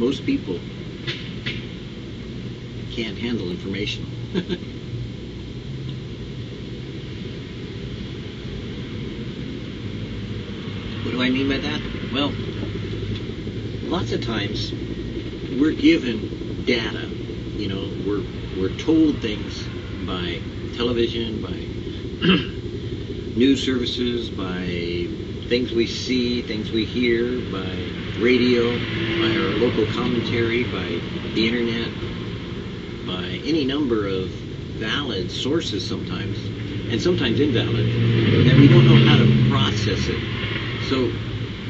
Most people can't handle information. What do I mean by that? Well, lots of times we're given data, you know, we're told things by television, by news services, by things we see, things we hear, by radio, by our local commentary, by the internet, by any number of valid sources sometimes, and sometimes invalid, that we don't know how to process it. So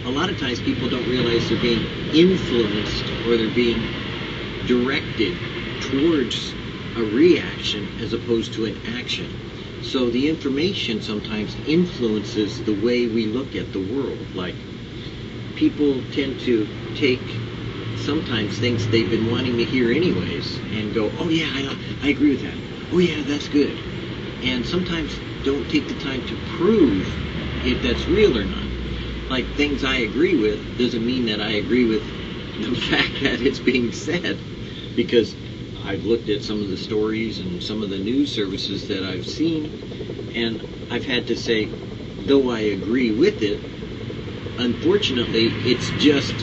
a lot of times people don't realize they're being influenced or they're being directed towards a reaction as opposed to an action. So the information sometimes influences the way we look at the world. Like, people tend to take sometimes things they've been wanting to hear anyways and go, oh yeah, I agree with that. Oh yeah, that's good. And sometimes don't take the time to prove if that's real or not. Like, things I agree with doesn't mean that I agree with the fact that it's being said, because I've looked at some of the stories and some of the news services that I've seen, and I've had to say, though I agree with it, unfortunately, it's just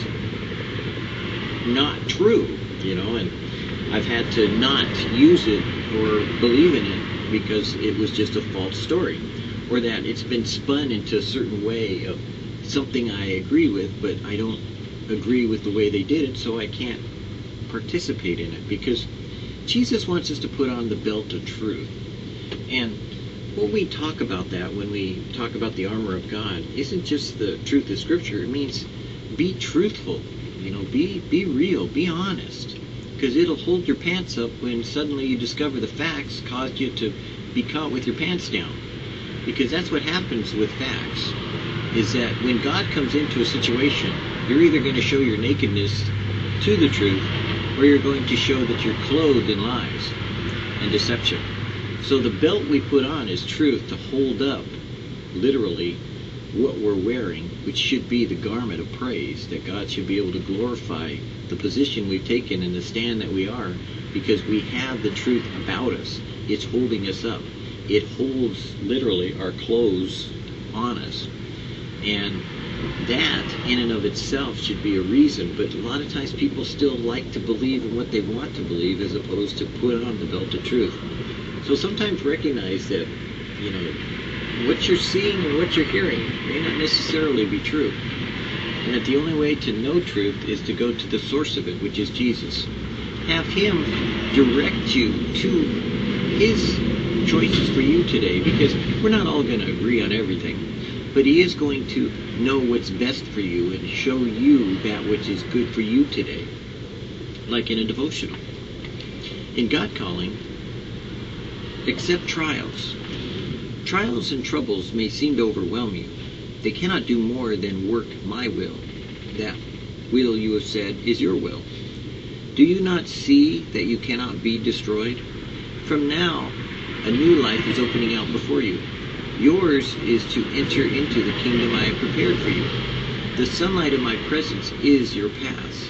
not true, you know, and I've had to not use it or believe in it because it was just a false story, or that it's been spun into a certain way of something I agree with, but I don't agree with the way they did it, so I can't participate in it, because Jesus wants us to put on the belt of truth. And when we talk about that, when we talk about the armor of God, isn't just the truth of Scripture. It means be truthful, you know, be real, be honest, because it'll hold your pants up when suddenly you discover the facts caused you to be caught with your pants down. Because that's what happens with facts, is that when God comes into a situation, you're either going to show your nakedness to the truth, or you're going to show that you're clothed in lies and deception. So the belt we put on is truth, to hold up, literally, what we're wearing, which should be the garment of praise, that God should be able to glorify the position we've taken and the stand that we are, because we have the truth about us. It's holding us up. It holds, literally, our clothes on us. And that, in and of itself, should be a reason, but a lot of times people still like to believe in what they want to believe as opposed to put on the belt of truth. So sometimes recognize that, you know, what you're seeing and what you're hearing may not necessarily be true, and that the only way to know truth is to go to the source of it, which is Jesus. Have Him direct you to His choices for you today, because we're not all going to agree on everything. But He is going to know what's best for you and show you that which is good for you today, like in a devotional. In God Calling, accept trials. Trials and troubles may seem to overwhelm you. They cannot do more than work my will. That will, you have said, is your will. Do you not see that you cannot be destroyed? From now, a new life is opening out before you. Yours is to enter into the kingdom I have prepared for you. The sunlight of my presence is your path.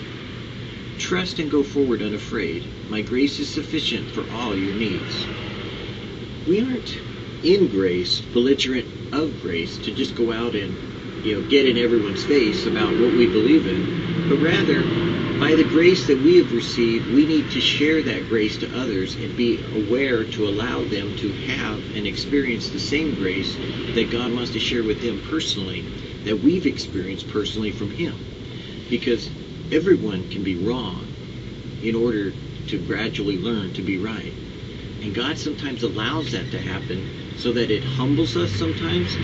Trust and go forward unafraid. My grace is sufficient for all your needs. We aren't in grace, belligerent of grace, to just go out and, you know, get in everyone's face about what we believe in, but rather, by the grace that we have received, we need to share that grace to others and be aware to allow them to have and experience the same grace that God wants to share with them personally, that we've experienced personally from Him. Because everyone can be wrong in order to gradually learn to be right. And God sometimes allows that to happen so that it humbles us sometimes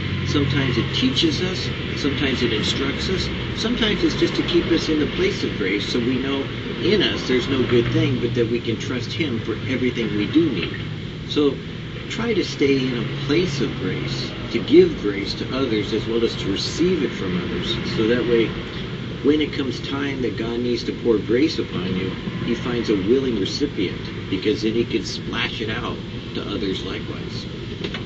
it teaches us, sometimes it instructs us, sometimes it's just to keep us in the place of grace so we know in us there's no good thing, but that we can trust Him for everything we do need. So try to stay in a place of grace, to give grace to others as well as to receive it from others, so that way when it comes time that God needs to pour grace upon you, He finds a willing recipient, because then He can splash it out to others likewise.